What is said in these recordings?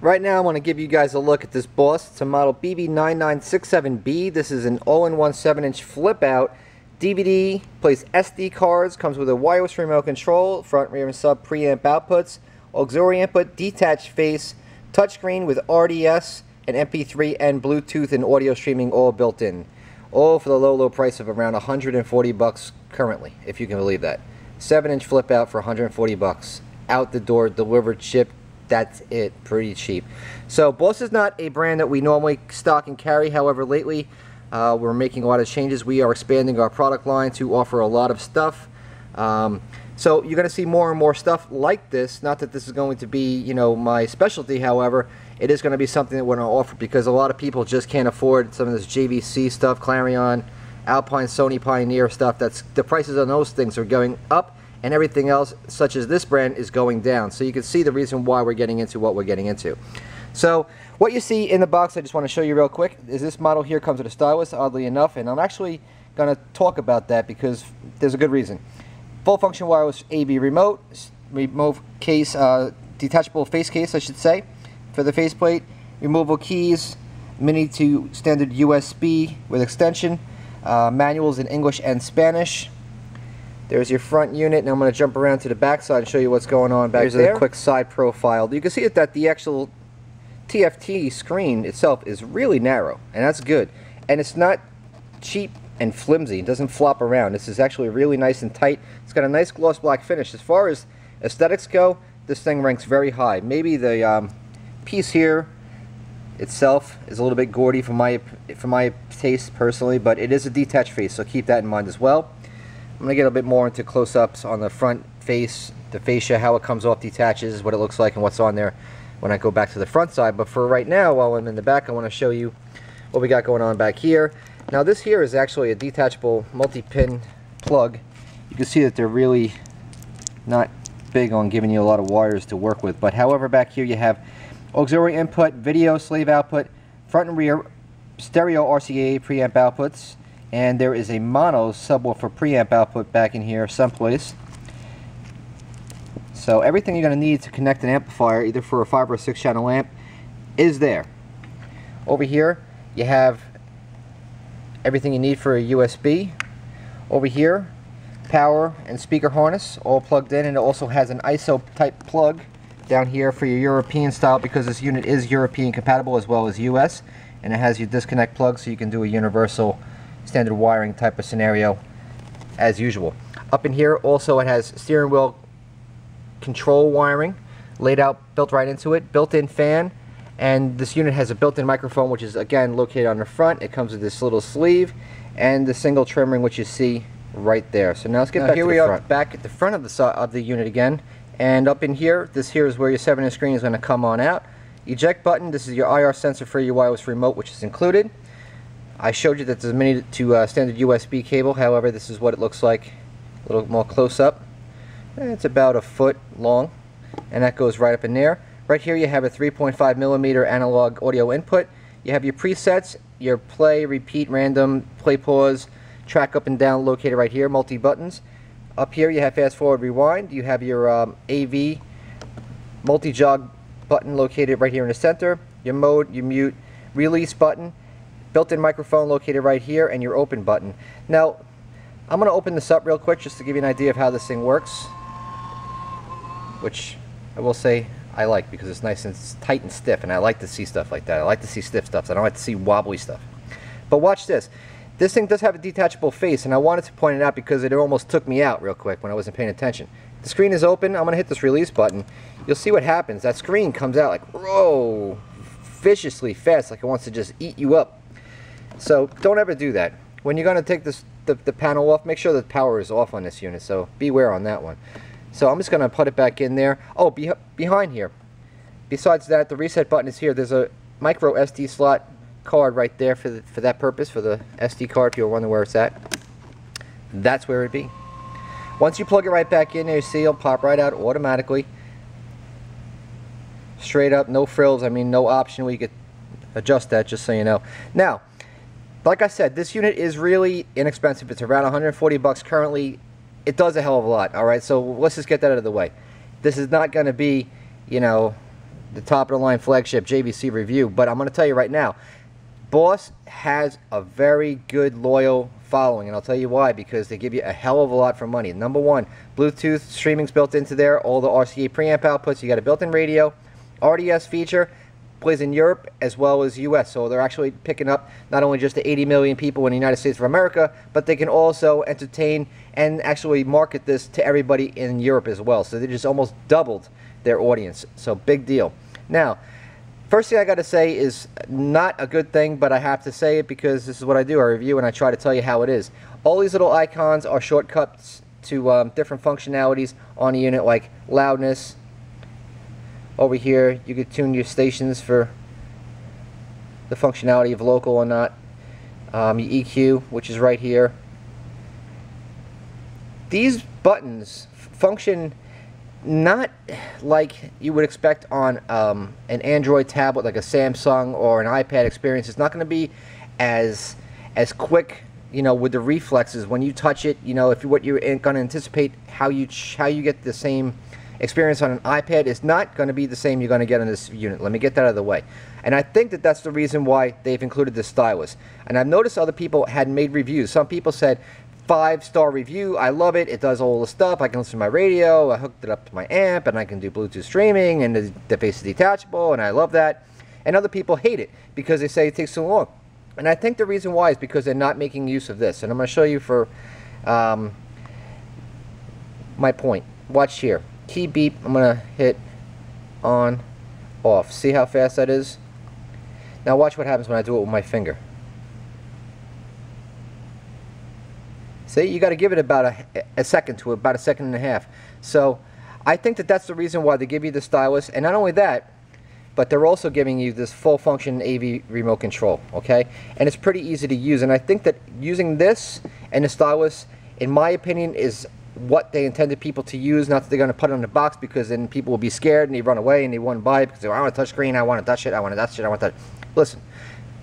Right now I want to give you guys a look at this Boss. It's a model BV9967B. This is an all-in-one 7-inch flip-out DVD, plays SD cards, comes with a wireless remote control, front, rear, and sub preamp outputs, auxiliary input, detached face, touchscreen with RDS and MP3 and Bluetooth and audio streaming all built in. All for the low, low price of around 140 bucks currently, if you can believe that. 7-inch flip-out for 140 bucks. Out the door, delivered, shipped. That's it, pretty cheap. So Boss is not a brand that we normally stock and carry. However, lately we're making a lot of changes. We are expanding our product line to offer a lot of stuff. So you're going to see more and more stuff like this. Not that this is going to be, you know, my specialty. However, it is going to be something that we're going to offer because a lot of people just can't afford some of this JVC stuff, Clarion, Alpine, Sony, Pioneer stuff. That's the prices on those things are going up. And everything else, such as this brand, is going down. So you can see the reason why we're getting into what we're getting into. So what you see in the box, I just want to show you real quick, is this model here comes with a stylus, oddly enough, and I'm actually going to talk about that because there's a good reason. Full function wireless AB remote case, detachable face case, I should say, for the faceplate, removable keys, mini to standard USB with extension, manuals in English and Spanish. There's your front unit, and I'm going to jump around to the back side and show you what's going on back there. Here's a quick side profile. You can see that the actual TFT screen itself is really narrow, and that's good. And it's not cheap and flimsy. It doesn't flop around. This is actually really nice and tight. It's got a nice gloss black finish. As far as aesthetics go, this thing ranks very high. Maybe the piece here itself is a little bit gaudy for my taste personally, but it is a detached face, so keep that in mind as well. I'm going to get a bit more into close-ups on the front face, the fascia, how it comes off, detaches, what it looks like, and what's on there when I go back to the front side. But for right now, while I'm in the back, I want to show you what we got going on back here. Now this here is actually a detachable multi-pin plug. You can see that they're really not big on giving you a lot of wires to work with. But however, back here you have auxiliary input, video, slave output, front and rear, stereo RCA preamp outputs. And there is a mono subwoofer preamp output back in here someplace. So everything you're going to need to connect an amplifier, either for a 5 or a 6 channel amp, is there. Over here you have everything you need for a USB. Over here, power and speaker harness all plugged in, and it also has an ISO type plug down here for your European style, because this unit is European compatible as well as US, and it has your disconnect plug so you can do a universal standard wiring type of scenario as usual. Up in here also it has steering wheel control wiring laid out, built right into it, built-in fan, and this unit has a built-in microphone which is again located on the front. It comes with this little sleeve and the single trim ring which you see right there. So now let's get back to the front. Here we are back at the front of the unit again, and up in here, this here is where your 7-inch screen is going to come on out. Eject button, this is your IR sensor for your wireless remote which is included. I showed you that there's a mini to standard USB cable. However, this is what it looks like a little more close up. It's about a foot long, and that goes right up in there. Right here you have a 3.5 millimeter analog audio input. You have your presets, your play, repeat, random, play, pause, track up and down located right here, multi buttons. Up here you have fast forward, rewind. You have your AV multi jog button located right here in the center, your mode, your mute, release button, built-in microphone located right here, and your open button. Now I'm going to open this up real quick just to give you an idea of how this thing works, which I will say I like because it's nice and tight and stiff, and I like to see stuff like that. I like to see stiff stuff, so I don't like to see wobbly stuff. But watch this. This thing does have a detachable face, and I wanted to point it out because it almost took me out real quick when I wasn't paying attention. The screen is open. I'm going to hit this release button. You'll see what happens. That screen comes out like, whoa, viciously fast, like it wants to just eat you up. So don't ever do that. When you're going to take this, the panel off, make sure the power is off on this unit, so beware on that one. So I'm just going to put it back in there. Oh, behind here. Besides that, the reset button is here. There's a micro SD slot card right there for that purpose, for the SD card, if you're wondering where it's at. That's where it'd be. Once you plug it right back in there, you see it'll pop right out automatically. Straight up, no frills. I mean, no option where you could adjust that, just so you know. Now, like I said, this unit is really inexpensive. It's around 140 bucks currently. It does a hell of a lot, all right? So let's just get that out of the way. This is not going to be, you know, the top of the line flagship JVC review, but I'm going to tell you right now, Boss has a very good, loyal following, and I'll tell you why, because they give you a hell of a lot for money. Number one, Bluetooth streaming's built into there, all the RCA preamp outputs, you got a built-in radio, RDS feature, plays in Europe as well as US, so they're actually picking up not only just the 80 million people in the United States of America, but they can also entertain and actually market this to everybody in Europe as well. So they just almost doubled their audience, so big deal. Now, first thing I got to say is not a good thing, but I have to say it because this is what I do. I review and I try to tell you how it is. All these little icons are shortcuts to different functionalities on a unit, like loudness. Over here, you could tune your stations for the functionality of local or not. Your EQ, which is right here. These buttons function not like you would expect on an Android tablet, like a Samsung or an iPad experience. It's not going to be as quick, you know, with the reflexes when you touch it. You know, if what you're going to anticipate how you get the same experience on an iPad is not going to be the same you're going to get on this unit. Let me get that out of the way. And I think that that's the reason why they've included the stylus. And I've noticed other people had made reviews. Some people said 5-star review, I love it, it does all the stuff, I can listen to my radio, I hooked it up to my amp, and I can do Bluetooth streaming, and the face is detachable, and I love that. And other people hate it because they say it takes so long. And I think the reason why is because they're not making use of this. And I'm going to show you for my point. Watch here. Key beep, I'm going to hit on, off. See how fast that is? Now watch what happens when I do it with my finger. See, you got to give it about a second to about a second and a half. So I think that that's the reason why they give you the stylus. And not only that, but they're also giving you this full function AV remote control, okay? And it's pretty easy to use. And I think that using this and the stylus, in my opinion, is what they intended people to use, not that they're going to put it on the box, because then people will be scared and they run away and they won't buy it because they want a touchscreen, I want to touch it, I want to touch it, I want that. Listen,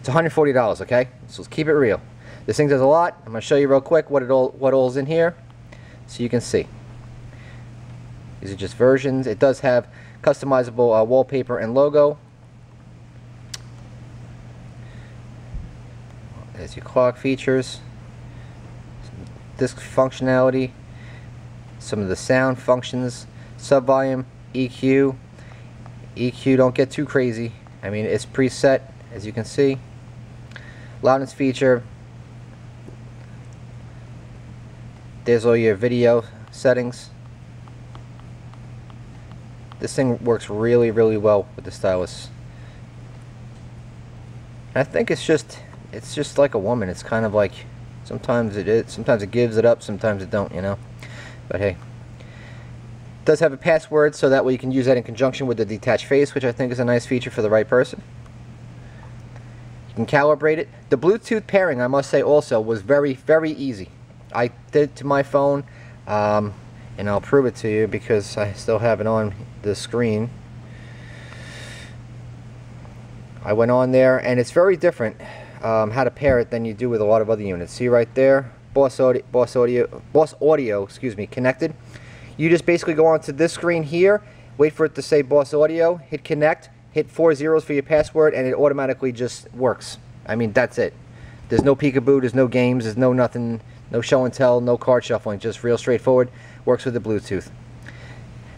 it's $140, okay? So let's keep it real. This thing does a lot. I'm going to show you real quick what all's in here so you can see. These are just versions. It does have customizable wallpaper and logo. There's your clock features, some disk functionality, some of the sound functions, sub volume, EQ. EQ, don't get too crazy. I mean, it's preset, as you can see. Loudness feature. There's all your video settings. This thing works really, really well with the stylus. And I think it's just like a woman. It's kind of like sometimes it is, sometimes it gives it up, sometimes it don't, you know. But hey, it does have a password, so that way you can use that in conjunction with the detached face, which I think is a nice feature for the right person. You can calibrate it. The Bluetooth pairing, I must say also, was very, very easy. I did it to my phone, and I'll prove it to you because I still have it on the screen. I went on there, and it's very different how to pair it than you do with a lot of other units. See right there? Boss Audio, excuse me, connected. You just basically go onto this screen here, wait for it to say Boss Audio, hit connect, hit 4 zeros for your password, and it automatically just works. I mean, that's it. There's no peekaboo, there's no games, there's no nothing, no show and tell, no card shuffling, just real straightforward. Works with the Bluetooth.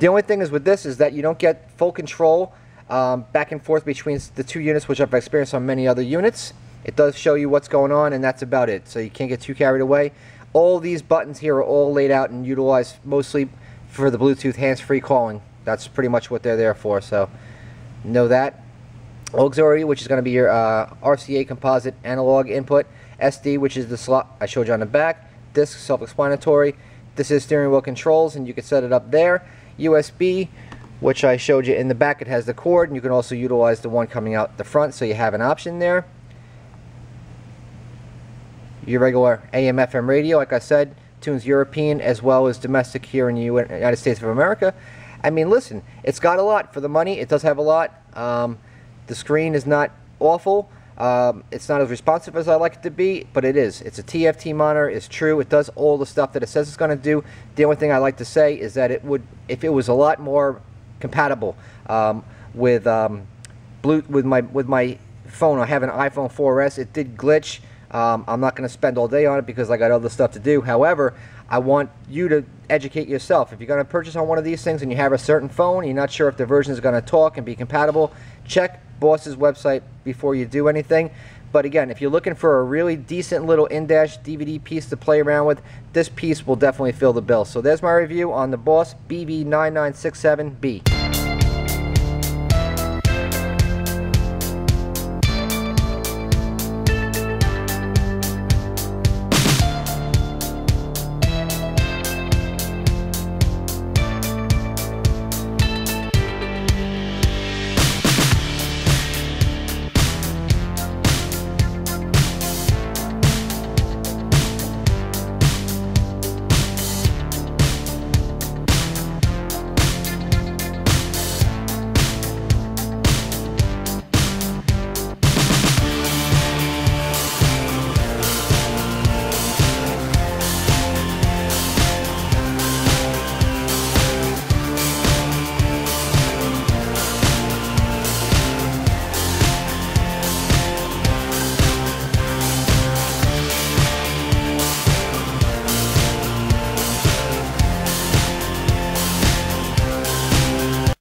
The only thing is with this is that you don't get full control back and forth between the two units, which I've experienced on many other units. It does show you what's going on, and that's about it, so you can't get too carried away. All these buttons here are all laid out and utilized mostly for the Bluetooth hands-free calling. That's pretty much what they're there for, so know that. Auxiliary, which is going to be your RCA composite analog input. SD, which is the slot I showed you on the back. Disc, self-explanatory. This is steering wheel controls, and you can set it up there. USB, which I showed you in the back. It has the cord, and you can also utilize the one coming out the front, so you have an option there. Your regular AM/FM radio, like I said, tunes European as well as domestic here in the United States of America. I mean, listen, it's got a lot for the money. It does have a lot. The screen is not awful. It's not as responsive as I like it to be, but it is. It's a TFT monitor. It's true. It does all the stuff that it says it's going to do. The only thing I like to say is that it would, if it was a lot more compatible with my phone. I have an iPhone 4S. It did glitch. I'm not going to spend all day on it because I got other stuff to do. However, I want you to educate yourself. If you're going to purchase on one of these things and you have a certain phone and you're not sure if the version is going to talk and be compatible, check Boss's website before you do anything. But again, if you're looking for a really decent little in-dash DVD piece to play around with, this piece will definitely fill the bill. So there's my review on the Boss BV9967B.